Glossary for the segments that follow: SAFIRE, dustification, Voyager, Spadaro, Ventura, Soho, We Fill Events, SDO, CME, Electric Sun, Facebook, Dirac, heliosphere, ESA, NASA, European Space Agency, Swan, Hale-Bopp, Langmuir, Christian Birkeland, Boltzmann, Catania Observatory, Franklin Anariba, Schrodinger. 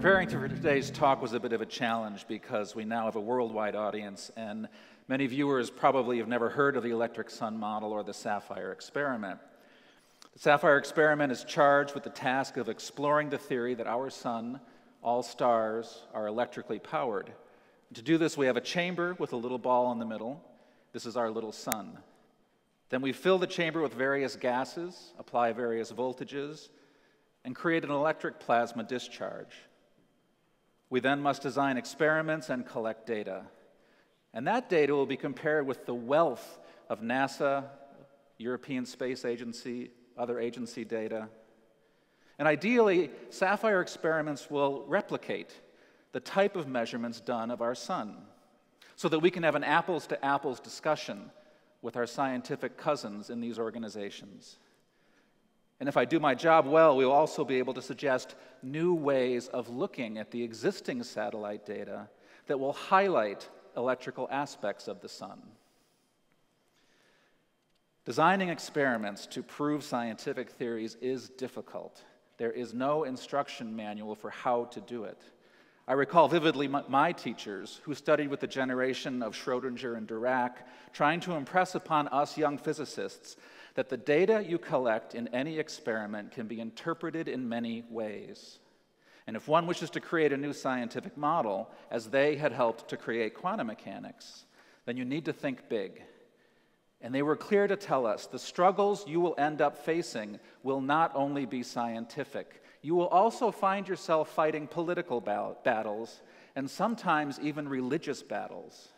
Preparing for today's talk was a bit of a challenge because we now have a worldwide audience, and many viewers probably have never heard of the Electric Sun model or the SAFIRE experiment. The SAFIRE experiment is charged with the task of exploring the theory that our sun, all stars, are electrically powered. To do this, we have a chamber with a little ball in the middle. This is our little sun. Then we fill the chamber with various gases, apply various voltages, and create an electric plasma discharge. We then must design experiments and collect data. And that data will be compared with the wealth of NASA, European Space Agency, other agency data. And ideally, SAFIRE experiments will replicate the type of measurements done of our sun, so that we can have an apples-to-apples discussion with our scientific cousins in these organizations. And if I do my job well, we will also be able to suggest new ways of looking at the existing satellite data that will highlight electrical aspects of the sun. Designing experiments to prove scientific theories is difficult. There is no instruction manual for how to do it. I recall vividly my teachers, who studied with the generation of Schrodinger and Dirac, trying to impress upon us young physicists that the data you collect in any experiment can be interpreted in many ways. And if one wishes to create a new scientific model, as they had helped to create quantum mechanics, then you need to think big. And they were clear to tell us, the struggles you will end up facing will not only be scientific, you will also find yourself fighting political battles, and sometimes even religious battles.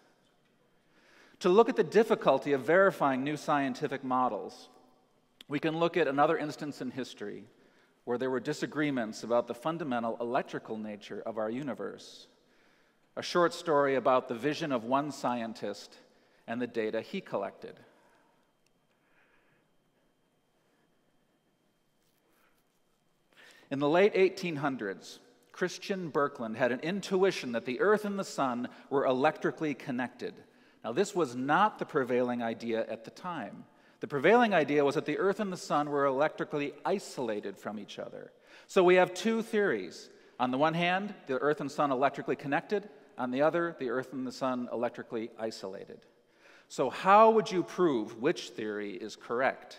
To look at the difficulty of verifying new scientific models, we can look at another instance in history where there were disagreements about the fundamental electrical nature of our universe. A short story about the vision of one scientist and the data he collected. In the late 1800s, Christian Birkeland had an intuition that the Earth and the Sun were electrically connected. Now, this was not the prevailing idea at the time. The prevailing idea was that the Earth and the Sun were electrically isolated from each other. So we have two theories. On the one hand, the Earth and Sun electrically connected. On the other, the Earth and the Sun electrically isolated. So how would you prove which theory is correct?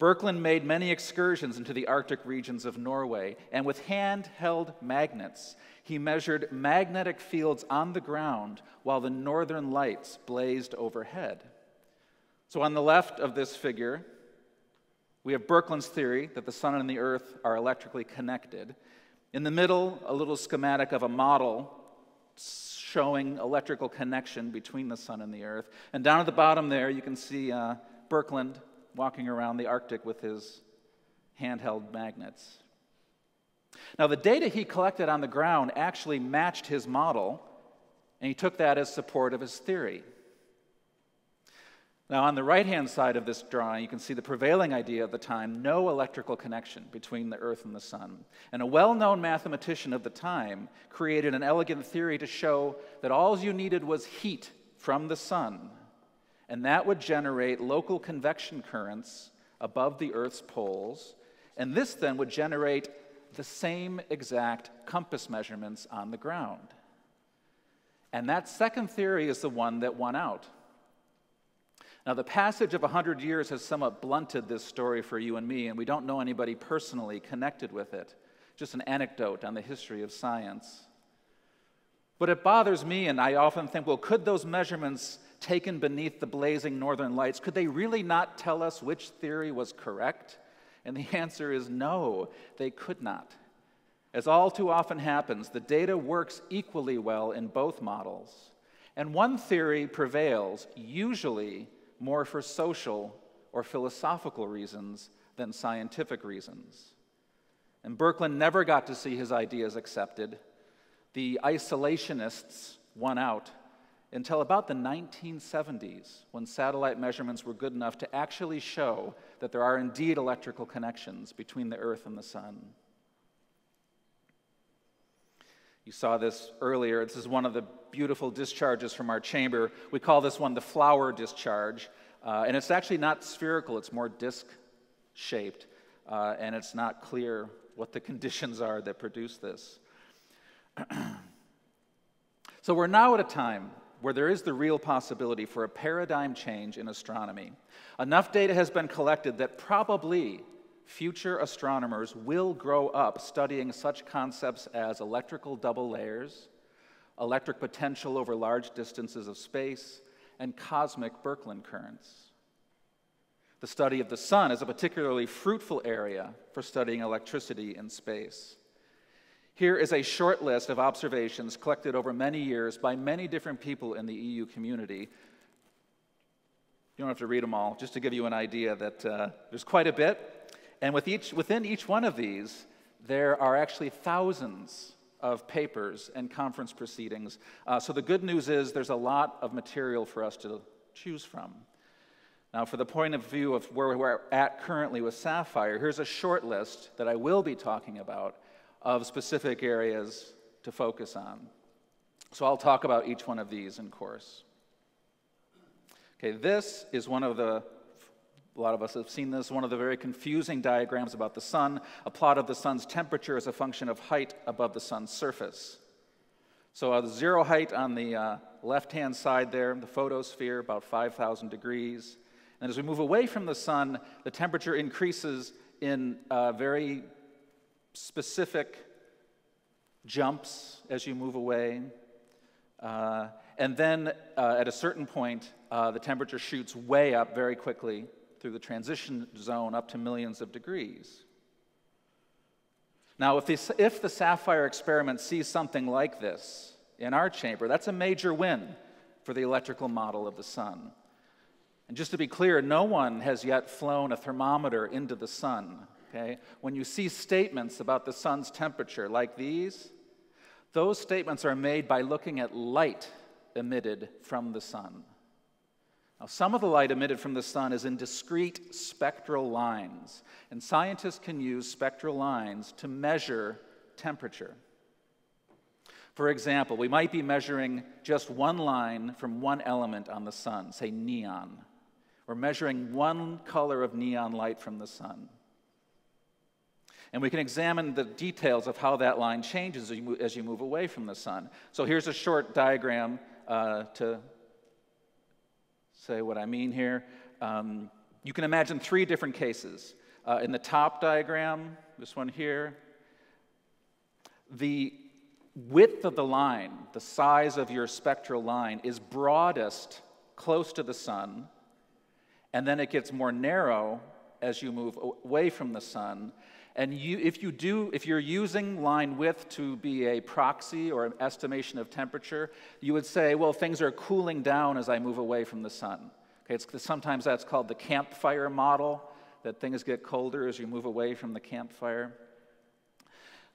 Birkeland made many excursions into the Arctic regions of Norway, and with hand-held magnets, he measured magnetic fields on the ground while the northern lights blazed overhead. So on the left of this figure, we have Birkeland's theory that the sun and the earth are electrically connected. In the middle, a little schematic of a model showing electrical connection between the sun and the earth. And down at the bottom there, you can see Birkeland walking around the Arctic with his handheld magnets. Now, the data he collected on the ground actually matched his model, and he took that as support of his theory. Now, on the right-hand side of this drawing, you can see the prevailing idea at the time, no electrical connection between the Earth and the Sun. And a well-known mathematician of the time created an elegant theory to show that all you needed was heat from the Sun, and that would generate local convection currents above the Earth's poles, and this then would generate the same exact compass measurements on the ground. And that second theory is the one that won out. Now, the passage of 100 years has somewhat blunted this story for you and me, and we don't know anybody personally connected with it, just an anecdote on the history of science. But it bothers me, and I often think, well, could those measurements taken beneath the blazing northern lights, could they really not tell us which theory was correct? And the answer is no, they could not. As all too often happens, the data works equally well in both models, and one theory prevails, usually more for social or philosophical reasons than scientific reasons. And Birkeland never got to see his ideas accepted. The isolationists won out until about the 1970s, when satellite measurements were good enough to actually show that there are indeed electrical connections between the Earth and the Sun. You saw this earlier. This is one of the beautiful discharges from our chamber. We call this one the flower discharge, and it's actually not spherical, it's more disc-shaped. and it's not clear what the conditions are that produce this. So we're now at a time where there is the real possibility for a paradigm change in astronomy. Enough data has been collected that probably future astronomers will grow up studying such concepts as electrical double layers, electric potential over large distances of space, and cosmic Birkeland currents. The study of the sun is a particularly fruitful area for studying electricity in space. Here is a short list of observations collected over many years by many different people in the EU community. You don't have to read them all, just to give you an idea that there's quite a bit. And within each one of these, there are actually thousands of papers and conference proceedings. So the good news is there's a lot of material for us to choose from. Now, for the point of view of where we're at currently with SAFIRE, here's a short list that I will be talking about of specific areas to focus on. So I'll talk about each one of these in course. Okay, this is one of the, a lot of us have seen this, one of the very confusing diagrams about the sun, a plot of the sun's temperature as a function of height above the sun's surface. So a zero height on the left-hand side there, the photosphere, about 5,000 degrees. And as we move away from the sun, the temperature increases in very specific jumps as you move away. And then at a certain point, the temperature shoots way up very quickly through the transition zone up to millions of degrees. Now, if the SAFIRE experiment sees something like this in our chamber, that's a major win for the electrical model of the sun. And just to be clear, no one has yet flown a thermometer into the sun. Okay? When you see statements about the sun's temperature like these, those statements are made by looking at light emitted from the sun. Now, some of the light emitted from the sun is in discrete spectral lines, and scientists can use spectral lines to measure temperature. For example, we might be measuring just one line from one element on the sun, say neon. We're measuring one color of neon light from the sun. And we can examine the details of how that line changes as you move away from the sun. So here's a short diagram to say what I mean here. You can imagine three different cases. In the top diagram, this one here, the width of the line, the size of your spectral line, is broadest close to the sun, and then it gets more narrow as you move away from the sun. And if you're using line width to be a proxy or an estimation of temperature, you would say, well, things are cooling down as I move away from the sun. Okay, sometimes that's called the campfire model, that things get colder as you move away from the campfire.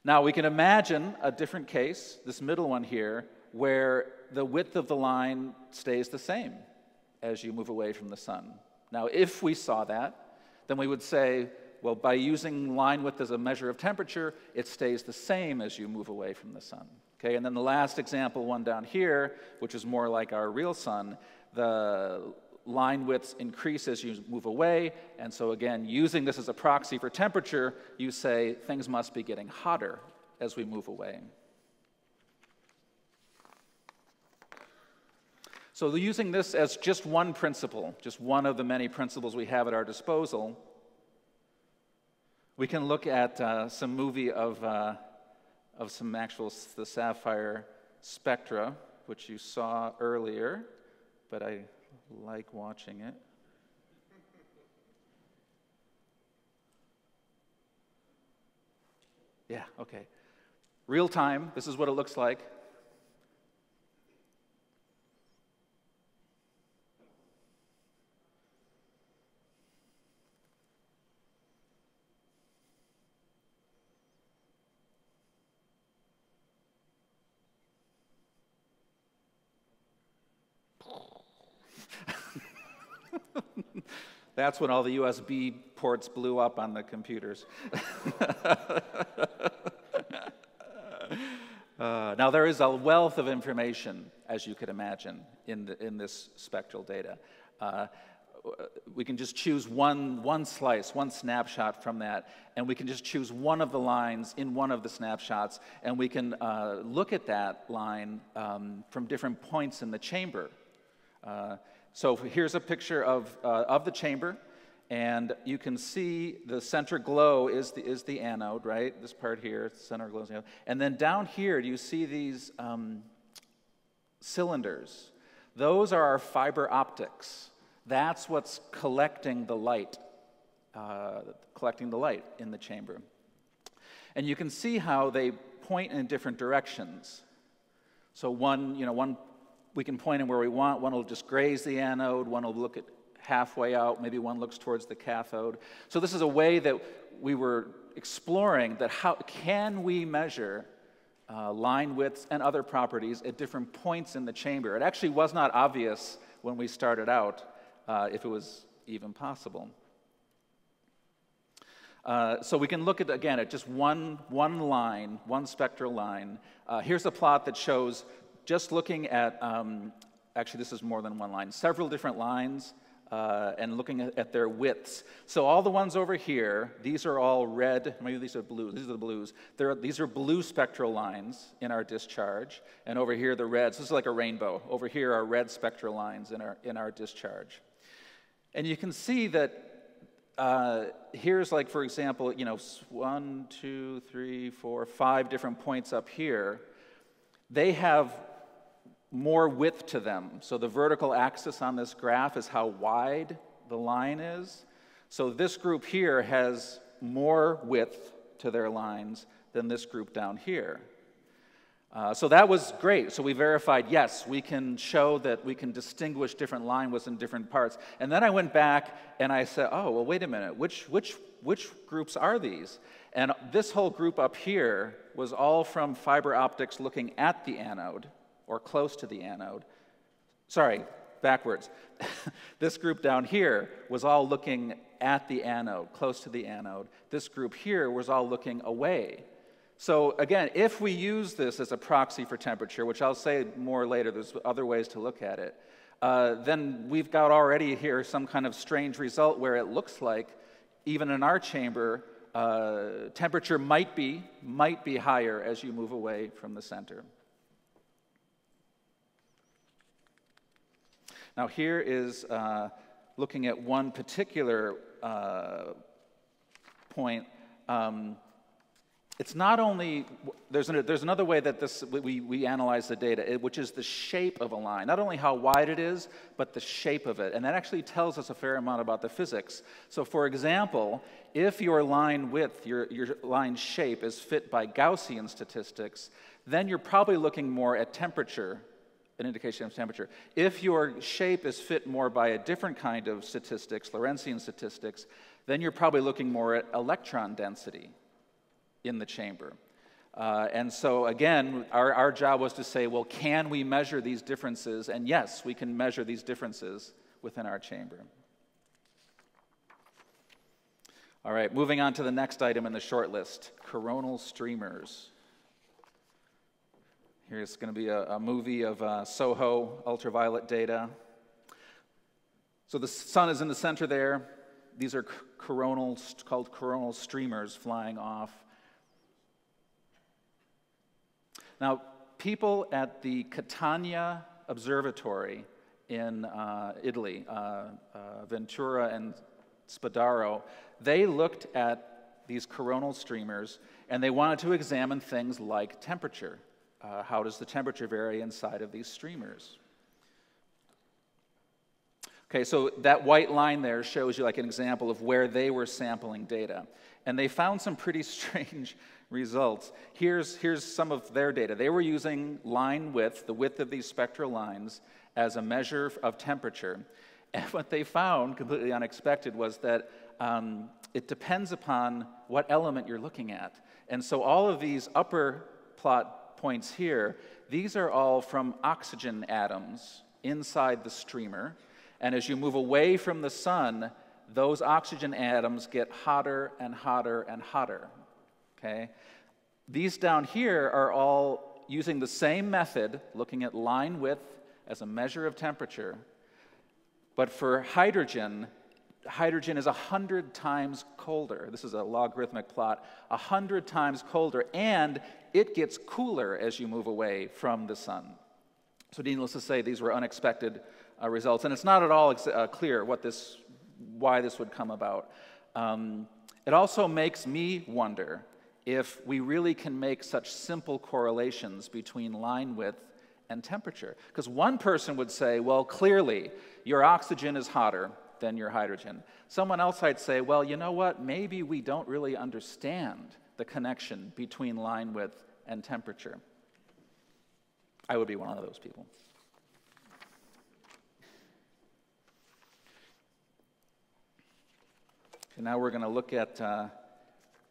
Now, we can imagine a different case, this middle one here, where the width of the line stays the same as you move away from the sun. Now, if we saw that, then we would say, well, by using line width as a measure of temperature, it stays the same as you move away from the sun. Okay, and then the last example, one down here, which is more like our real sun, the line widths increase as you move away, and so again, using this as a proxy for temperature, you say things must be getting hotter as we move away. So using this as just one principle, just one of the many principles we have at our disposal, we can look at some movie of some actual the SAFIRE spectra, which you saw earlier, but I like watching it. Yeah, okay. Real time, this is what it looks like. That's when all the USB ports blew up on the computers. Now, there is a wealth of information, as you could imagine, in this spectral data. we can just choose one slice, one snapshot from that, and we can just choose one of the lines in one of the snapshots, and we can look at that line from different points in the chamber. So here's a picture of the chamber, and you can see the center glow is the anode, right? This part here, it's center glow is the anode. And then down here, you see these cylinders. Those are our fiber optics. That's what's collecting the light in the chamber. And you can see how they point in different directions. So one we can point in where we want, one will just graze the anode, one will look at halfway out, maybe one looks towards the cathode. So this is a way that we were exploring that how can we measure line widths and other properties at different points in the chamber. It actually was not obvious when we started out if it was even possible. So we can look at, again, at just one line, one spectral line. Here's a plot that shows just looking at, actually this is more than one line, several different lines and looking at their widths. So all the ones over here, these are all red, maybe these are blue, these are the blues. These are blue spectral lines in our discharge, and over here the reds, this is like a rainbow. Over here are red spectral lines in our discharge. And you can see that here's like, for example, you know, 5 different points up here. They have more width to them. So the vertical axis on this graph is how wide the line is. So this group here has more width to their lines than this group down here. So that was great. So we verified, yes, we can show that we can distinguish different line widths in different parts. And then I went back and I said, oh, well, wait a minute, which groups are these? And this whole group up here was all from fiber optics looking at the anode, or close to the anode. Sorry, backwards. This group down here was all looking at the anode, close to the anode. This group here was all looking away. So again, if we use this as a proxy for temperature, which I'll say more later, there's other ways to look at it, then we've got already here some kind of strange result where it looks like, even in our chamber, temperature might be higher as you move away from the center. Now here is looking at one particular point. It's not only, there's another way that we analyze the data, which is the shape of a line. Not only how wide it is, but the shape of it. And that actually tells us a fair amount about the physics. So for example, if your line width, your line shape is fit by Gaussian statistics, then you're probably looking more at temperature, an indication of temperature. If your shape is fit more by a different kind of statistics, Lorentzian statistics, then you're probably looking more at electron density in the chamber. And so again, our job was to say, well, can we measure these differences? And yes, we can measure these differences within our chamber. All right, moving on to the next item in the short list, coronal streamers. Here's going to be a movie of Soho ultraviolet data. So the sun is in the center there. These are called coronal streamers flying off. Now, people at the Catania Observatory in Italy, Ventura and Spadaro, they looked at these coronal streamers and they wanted to examine things like temperature. How does the temperature vary inside of these streamers? Okay, so that white line there shows you like an example of where they were sampling data. And they found some pretty strange results. Here's some of their data. They were using line width, the width of these spectral lines, as a measure of temperature. And what they found, completely unexpected, was that it depends upon what element you're looking at. And so all of these upper plot points here, these are all from oxygen atoms inside the streamer. And as you move away from the sun, those oxygen atoms get hotter and hotter and hotter. Okay? These down here are all using the same method, looking at line width as a measure of temperature, but for hydrogen, hydrogen is 100 times colder. This is a logarithmic plot. 100 times colder, and it gets cooler as you move away from the sun. So needless to say, these were unexpected results, and it's not at all clear what this, why this would come about. It also makes me wonder if we really can make such simple correlations between line width and temperature. Because one person would say, well, clearly, your oxygen is hotter than your hydrogen. Someone else I'd say, well, you know what? Maybe we don't really understand the connection between line width and temperature. I would be one of those people. And now we're going to look at,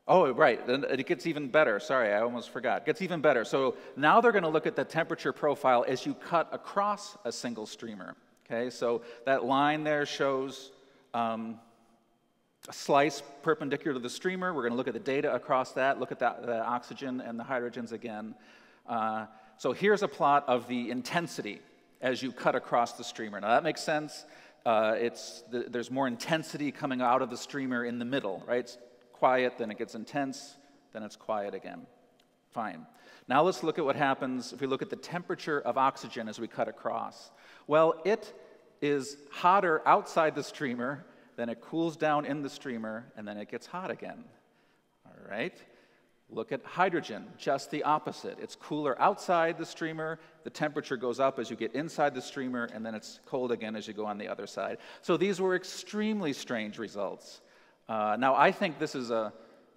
oh, right, it gets even better. Sorry, I almost forgot. It gets even better. So now they're going to look at the temperature profile as you cut across a single streamer. Okay, so that line there shows a slice perpendicular to the streamer. We're going to look at the data across that, look at the oxygen and the hydrogens again. So here's a plot of the intensity as you cut across the streamer. Now that makes sense. There's more intensity coming out of the streamer in the middle, right? It's quiet, then it gets intense, then it's quiet again. Fine. Now let's look at what happens if we look at the temperature of oxygen as we cut across. Well, it is hotter outside the streamer, then it cools down in the streamer, and then it gets hot again. All right. Look at hydrogen, just the opposite. It's cooler outside the streamer, the temperature goes up as you get inside the streamer, and then it's cold again as you go on the other side. So these were extremely strange results. Now I think this is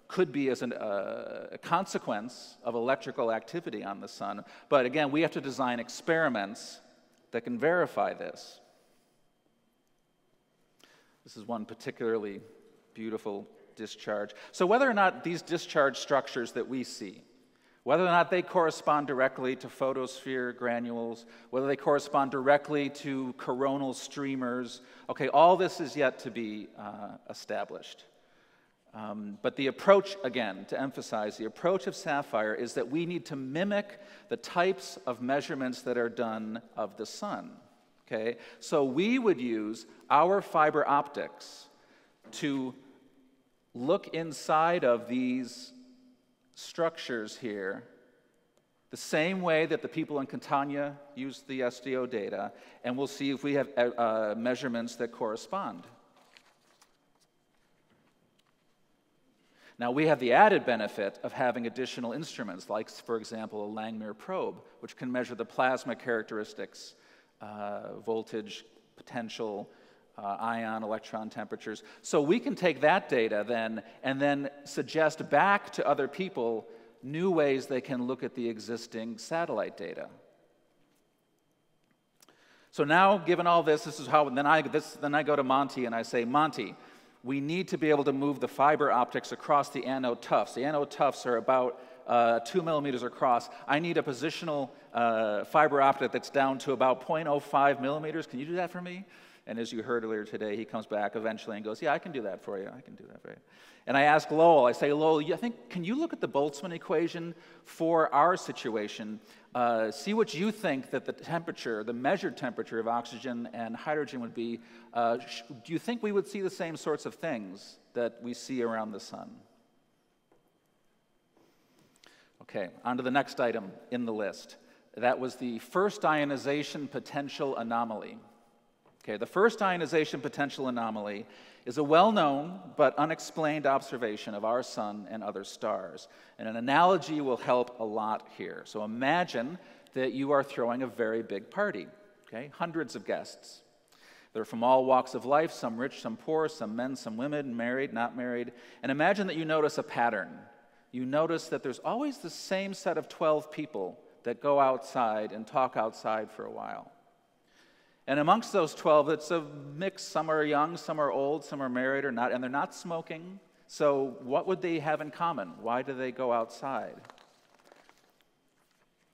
could be a consequence of electrical activity on the sun, but again, we have to design experiments that can verify this. This is one particularly beautiful discharge. So whether or not these discharge structures that we see, whether or not they correspond directly to photosphere granules, whether they correspond directly to coronal streamers, okay, all this is yet to be established. But the approach, again, to emphasize, the approach of SAFIRE is that we need to mimic the types of measurements that are done of the sun, okay? So we would use our fiber optics to look inside of these structures here the same way that the people in Catania used the SDO data, and we'll see if we have measurements that correspond. Now, we have the added benefit of having additional instruments, like, for example, a Langmuir probe, which can measure the plasma characteristics, voltage, potential, ion, electron temperatures. So we can take that data then and then suggest back to other people new ways they can look at the existing satellite data. So now, given all this, this is how, then I go to Monty and I say, Monty, we need to be able to move the fiber optics across the anode tufts. The anode tufts are about 2 millimeters across. I need a positional fiber optic that's down to about 0.05 millimeters. Can you do that for me? And as you heard earlier today, he comes back eventually and goes, yeah, I can do that for you. I can do that for you. And I ask Lowell, I say, Lowell, I think, can you look at the Boltzmann equation for our situation? See what you think that the temperature, the measured temperature of oxygen and hydrogen would be. Do you think we would see the same sorts of things that we see around the sun? Okay, on to the next item in the list. That was the first ionization potential anomaly. Okay, the first ionization potential anomaly is a well-known but unexplained observation of our sun and other stars. And an analogy will help a lot here. So imagine that you are throwing a very big party, okay? Hundreds of guests. They're from all walks of life, some rich, some poor, some men, some women, married, not married. And imagine that you notice a pattern. You notice that there's always the same set of 12 people that go outside and talk outside for a while. And amongst those 12, it's a mix. Some are young, some are old, some are married or not, and they're not smoking. So what would they have in common? Why do they go outside?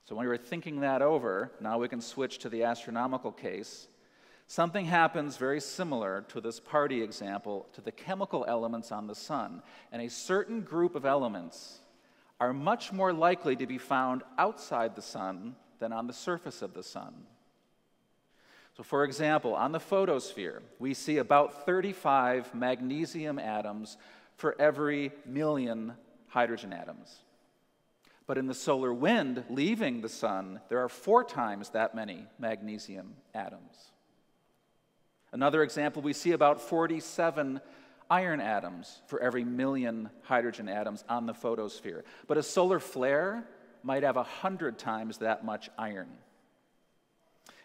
So when we were thinking that over, now we can switch to the astronomical case. Something happens very similar to this party example to the chemical elements on the sun. And a certain group of elements are much more likely to be found outside the sun than on the surface of the sun. So for example, on the photosphere, we see about 35 magnesium atoms for every million hydrogen atoms. But in the solar wind leaving the sun, there are 4 times that many magnesium atoms. Another example, we see about 47 iron atoms for every million hydrogen atoms on the photosphere. But a solar flare might have 100 times that much iron.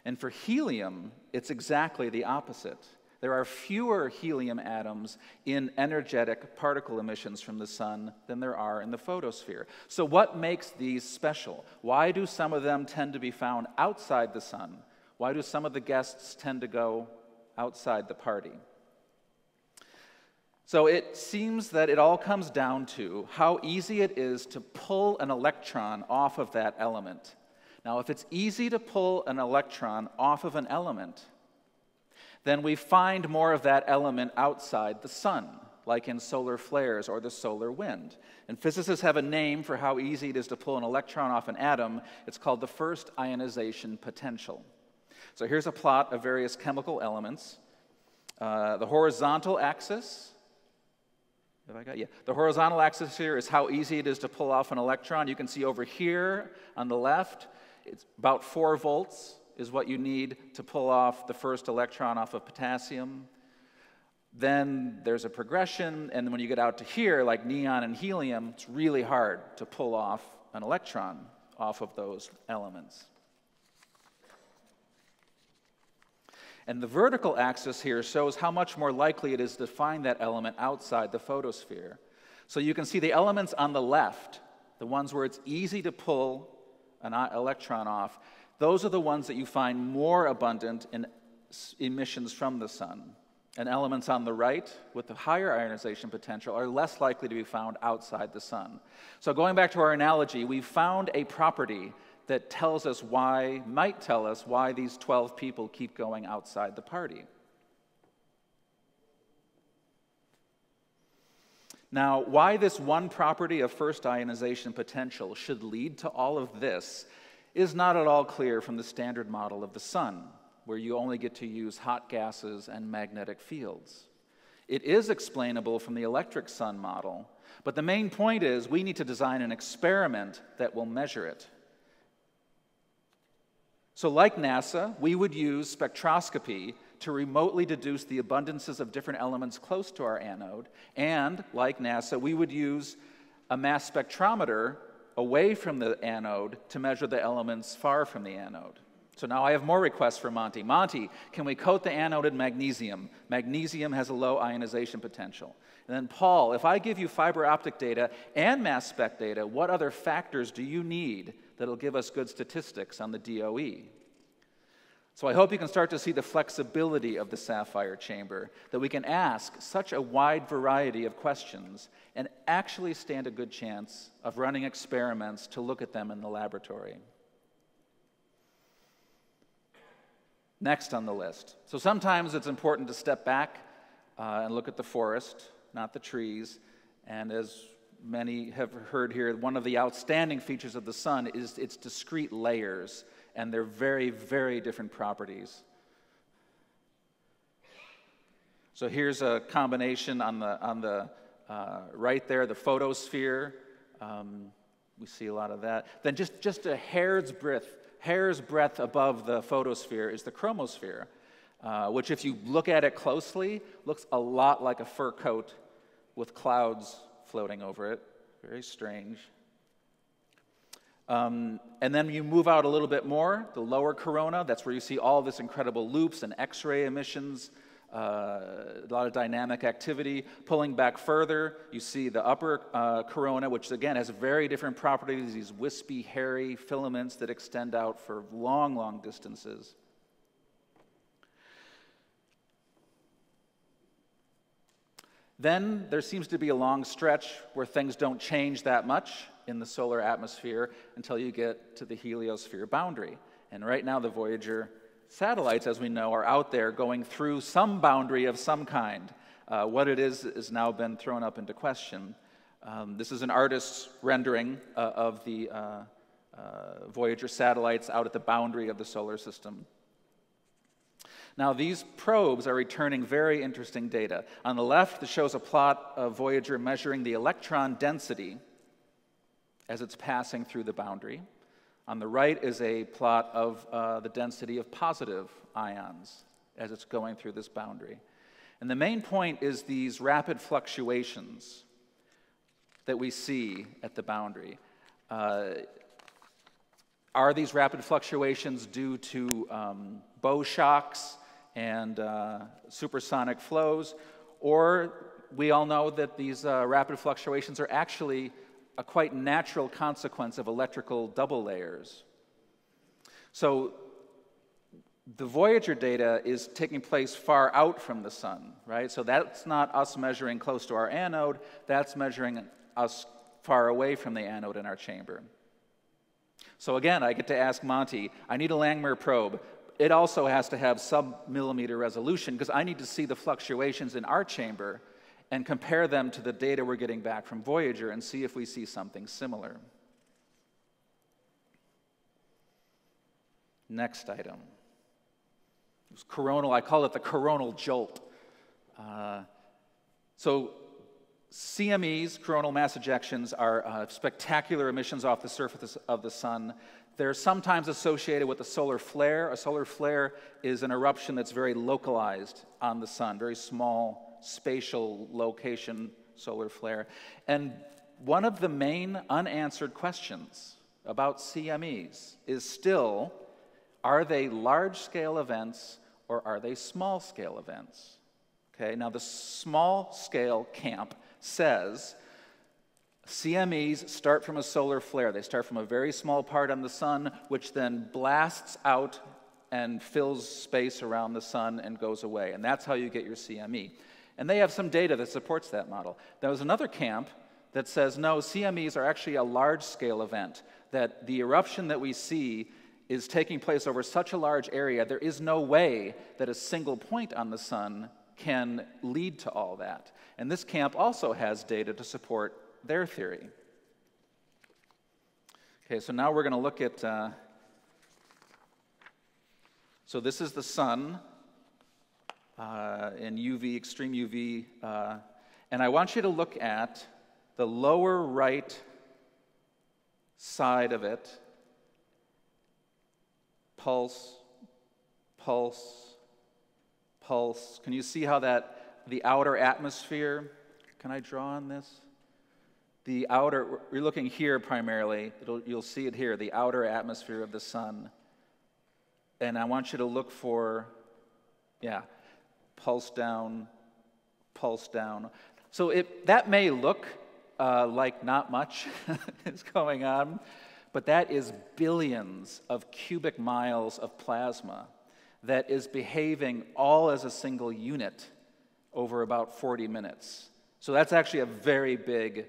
And for helium, it's exactly the opposite. There are fewer helium atoms in energetic particle emissions from the sun than there are in the photosphere. So what makes these special? Why do some of them tend to be found outside the sun? Why do some of the guests tend to go outside the party? So it seems that it all comes down to how easy it is to pull an electron off of that element. Now, if it's easy to pull an electron off of an element, then we find more of that element outside the sun, like in solar flares or the solar wind. And physicists have a name for how easy it is to pull an electron off an atom. It's called the first ionization potential. So here's a plot of various chemical elements. The horizontal axis, the horizontal axis here is how easy it is to pull off an electron. You can see over here on the left, it's about 4 volts is what you need to pull off the first electron off of potassium. Then there's a progression, and when you get out to here, like neon and helium, it's really hard to pull off an electron off of those elements. And the vertical axis here shows how much more likely it is to find that element outside the photosphere. So you can see the elements on the left, the ones where it's easy to pull an electron off, those are the ones that you find more abundant in emissions from the sun. And elements on the right with the higher ionization potential are less likely to be found outside the sun. So going back to our analogy, we found a property that tells us why, might tell us why these 12 people keep going outside the party. Now, why this one property of first ionization potential should lead to all of this is not at all clear from the standard model of the sun, where you only get to use hot gases and magnetic fields. It is explainable from the electric sun model, but the main point is we need to design an experiment that will measure it. So like NASA, we would use spectroscopy to remotely deduce the abundances of different elements close to our anode, and like NASA, we would use a mass spectrometer away from the anode to measure the elements far from the anode. So now I have more requests for Monty. Monty, can we coat the anode in magnesium? Magnesium has a low ionization potential. And then Paul, if I give you fiber optic data and mass spec data, what other factors do you need that'll give us good statistics on the DOE? So I hope you can start to see the flexibility of the SAFIRE chamber, that we can ask such a wide variety of questions and actually stand a good chance of running experiments to look at them in the laboratory. Next on the list. So sometimes it's important to step back and look at the forest, not the trees, and as many have heard here, one of the outstanding features of the sun is its discrete layers, and they're very, very different properties. So here's a combination on the right there, the photosphere. We see a lot of that. Then just a hair's breadth above the photosphere is the chromosphere, which if you look at it closely, looks a lot like a fur coat with clouds floating over it. Very strange. And then you move out a little bit more, the lower corona, that's where you see all this incredible loops and X-ray emissions, a lot of dynamic activity. Pulling back further, you see the upper corona, which again has very different properties, these wispy, hairy filaments that extend out for long, long distances. Then there seems to be a long stretch where things don't change that much in the solar atmosphere until you get to the heliosphere boundary. And right now the Voyager satellites, as we know, are out there going through some boundary of some kind. What it is now been thrown up into question. This is an artist's rendering of the Voyager satellites out at the boundary of the solar system. Now, these probes are returning very interesting data. On the left, this shows a plot of Voyager measuring the electron density as it's passing through the boundary. On the right is a plot of the density of positive ions as it's going through this boundary. And the main point is these rapid fluctuations that we see at the boundary. Are these rapid fluctuations due to bow shocks and supersonic flows? Or we all know that these rapid fluctuations are actually a quite natural consequence of electrical double layers. So the Voyager data is taking place far out from the sun, right? So that's not us measuring close to our anode, that's measuring us far away from the anode in our chamber. So again, I get to ask Monty, I need a Langmuir probe. It also has to have sub-millimeter resolution because I need to see the fluctuations in our chamber and compare them to the data we're getting back from Voyager and see if we see something similar. Next item. It was coronal, I call it the coronal jolt. So CMEs, coronal mass ejections, are spectacular emissions off the surface of the sun. They're sometimes associated with a solar flare. A solar flare is an eruption that's very localized on the sun, very small spatial location solar flare. And one of the main unanswered questions about CMEs is still, are they large-scale events or are they small-scale events? Okay, now the small-scale camp says CMEs start from a solar flare. They start from a very small part on the sun, which then blasts out and fills space around the sun and goes away. And that's how you get your CME. And they have some data that supports that model. There was another camp that says, no, CMEs are actually a large-scale event, that the eruption that we see is taking place over such a large area, there is no way that a single point on the sun can lead to all that. And this camp also has data to support their theory. Okay, so now we're going to look at... So this is the sun. In UV, extreme UV, and I want you to look at the lower right side of it, pulse, pulse, pulse. Can you see how that, the outer atmosphere, can I draw on this? The outer, we're looking here primarily, you'll see it here, the outer atmosphere of the sun. And I want you to look for, yeah, pulse down, pulse down. So that may look like not much is going on, but that is billions of cubic miles of plasma that is behaving all as a single unit over about 40 minutes. So that's actually a very big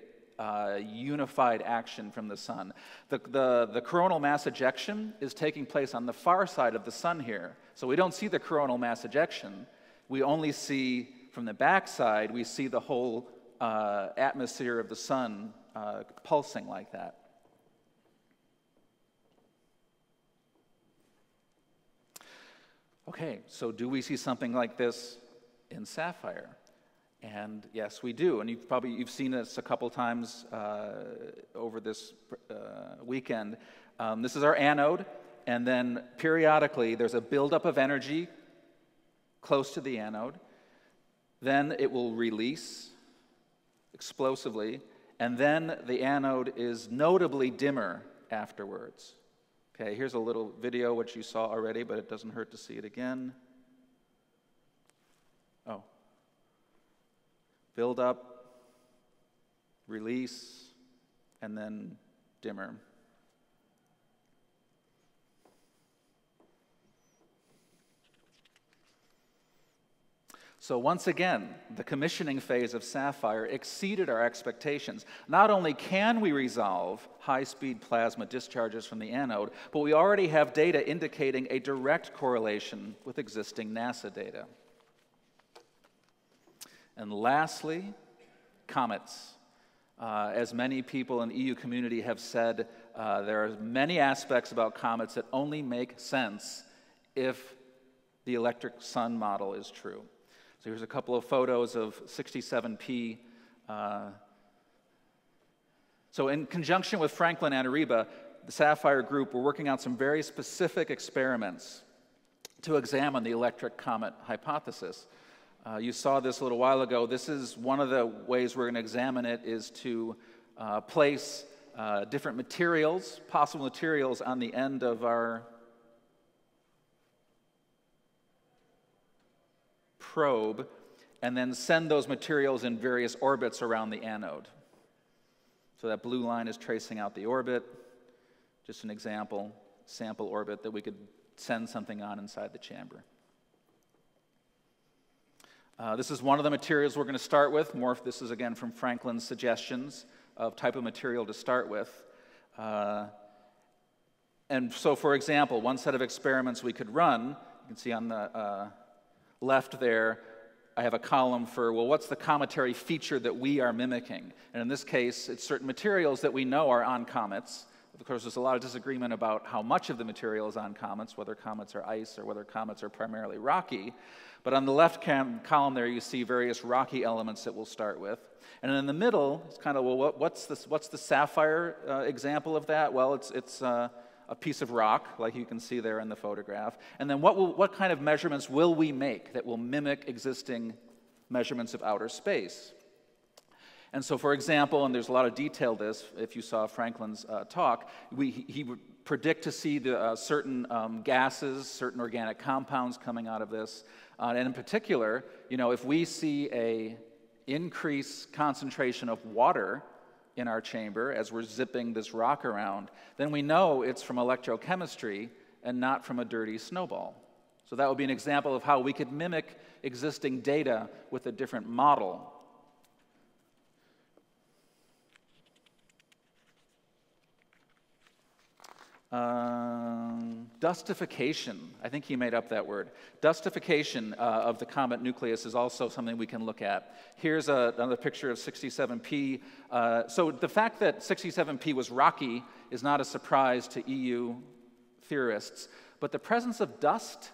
unified action from the sun. The coronal mass ejection is taking place on the far side of the sun here, so we don't see the coronal mass ejection. We only see, from the backside, we see the whole atmosphere of the sun pulsing like that. Okay, so do we see something like this in SAFIRE? And yes, we do. And you've seen this a couple times over this weekend. This is our anode, and then periodically there's a buildup of energy close to the anode, then it will release explosively, and then the anode is notably dimmer afterwards. Okay, here's a little video which you saw already, but it doesn't hurt to see it again. Oh. Build up, release, and then dimmer. So once again, the commissioning phase of SAFIRE exceeded our expectations. Not only can we resolve high-speed plasma discharges from the anode, but we already have data indicating a direct correlation with existing NASA data. And lastly, comets. As many people in the EU community have said, there are many aspects about comets that only make sense if the electric sun model is true. So here's a couple of photos of 67P. So in conjunction with Franklin Anariba, the SAFIRE group were working on some very specific experiments to examine the electric comet hypothesis. You saw this a little while ago. This is one of the ways we're going to examine it, is to place different materials, possible materials, on the end of our probe, and then send those materials in various orbits around the anode. So that blue line is tracing out the orbit, just an example, sample orbit that we could send something on inside the chamber. This is one of the materials we're going to start with. More, this is again from Franklin's suggestions of type of material to start with. And so, for example, one set of experiments we could run, you can see on the left there, I have a column for, well, what's the cometary feature that we are mimicking? And in this case, it's certain materials that we know are on comets. Of course, there's a lot of disagreement about how much of the material is on comets, whether comets are ice or whether comets are primarily rocky. But on the left column there, you see various rocky elements that we'll start with. And in the middle, it's kind of, well, what's the SAFIRE example of that? Well, it's a piece of rock, like you can see there in the photograph. And then what kind of measurements will we make that will mimic existing measurements of outer space? And so, for example, and there's a lot of detail this, if you saw Franklin's talk, he would predict to see the, certain gases, certain organic compounds coming out of this. And in particular, you know, if we see an increased concentration of water in our chamber as we're zipping this rock around, then we know it's from electrochemistry and not from a dirty snowball. So that would be an example of how we could mimic existing data with a different model. Dustification, I think he made up that word. Dustification of the comet nucleus is also something we can look at. Here's another picture of 67P. So the fact that 67P was rocky is not a surprise to EU theorists, but the presence of dust,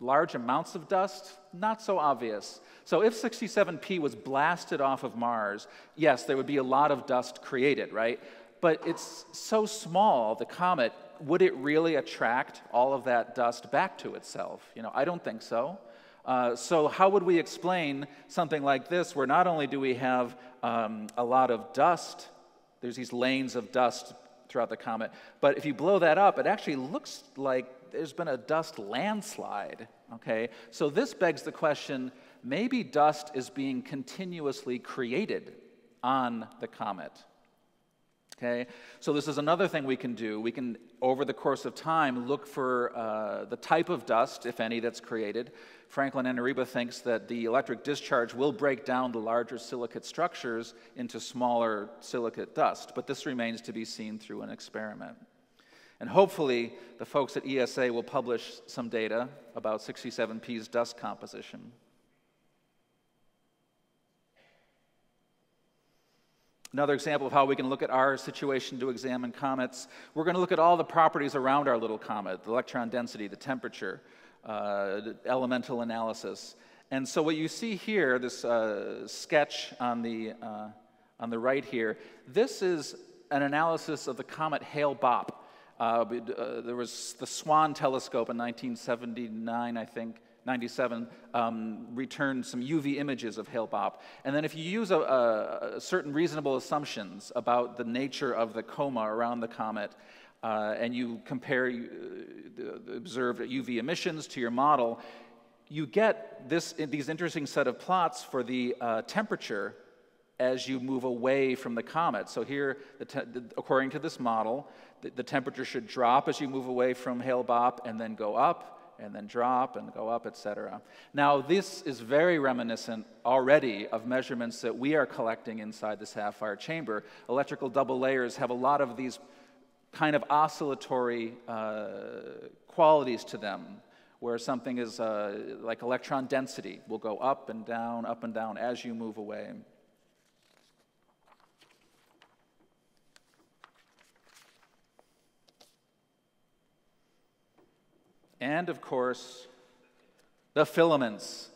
large amounts of dust, not so obvious. So if 67P was blasted off of Mars, yes, there would be a lot of dust created, right? But it's so small, the comet, would it really attract all of that dust back to itself? You know, I don't think so. So how would we explain something like this, where not only do we have a lot of dust, there's these lanes of dust throughout the comet, but if you blow that up, it actually looks like there's been a dust landslide, okay? So this begs the question, maybe dust is being continuously created on the comet. Okay? So this is another thing we can do. We can, over the course of time, look for the type of dust, if any, that's created. Franklin Anariba thinks that the electric discharge will break down the larger silicate structures into smaller silicate dust, but this remains to be seen through an experiment. And hopefully, the folks at ESA will publish some data about 67P's dust composition. Another example of how we can look at our situation to examine comets, we're going to look at all the properties around our little comet, the electron density, the temperature, the elemental analysis. And so what you see here, this sketch on the right here, this is an analysis of the comet Hale-Bopp. There was the Swan telescope in 1979, I think, 97, returned some UV images of Hale-Bopp. And then if you use a certain reasonable assumptions about the nature of the coma around the comet, and you compare the observed UV emissions to your model, you get these interesting set of plots for the temperature as you move away from the comet. So here, according to this model, the temperature should drop as you move away from Hale-Bopp and then go up, and then drop and go up, etc. Now, this is very reminiscent already of measurements that we are collecting inside the SAFIRE chamber. Electrical double layers have a lot of these kind of oscillatory qualities to them, where something is like electron density will go up and down as you move away. And, of course, The filaments.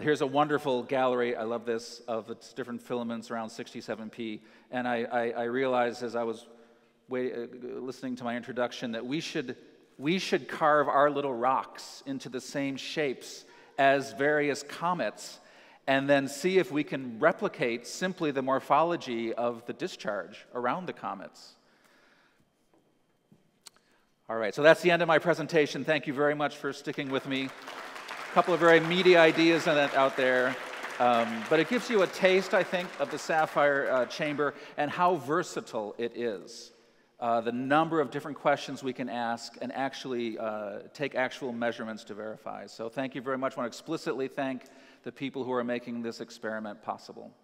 Here's a wonderful gallery, I love this, of its different filaments around 67P. And I realized as I was listening to my introduction that we should carve our little rocks into the same shapes as various comets and then see if we can replicate simply the morphology of the discharge around the comets. All right, so that's the end of my presentation. Thank you very much for sticking with me. A couple of very meaty ideas out there, but it gives you a taste, I think, of the SAFIRE chamber and how versatile it is. The number of different questions we can ask and actually take actual measurements to verify. So thank you very much. I want to explicitly thank the people who are making this experiment possible.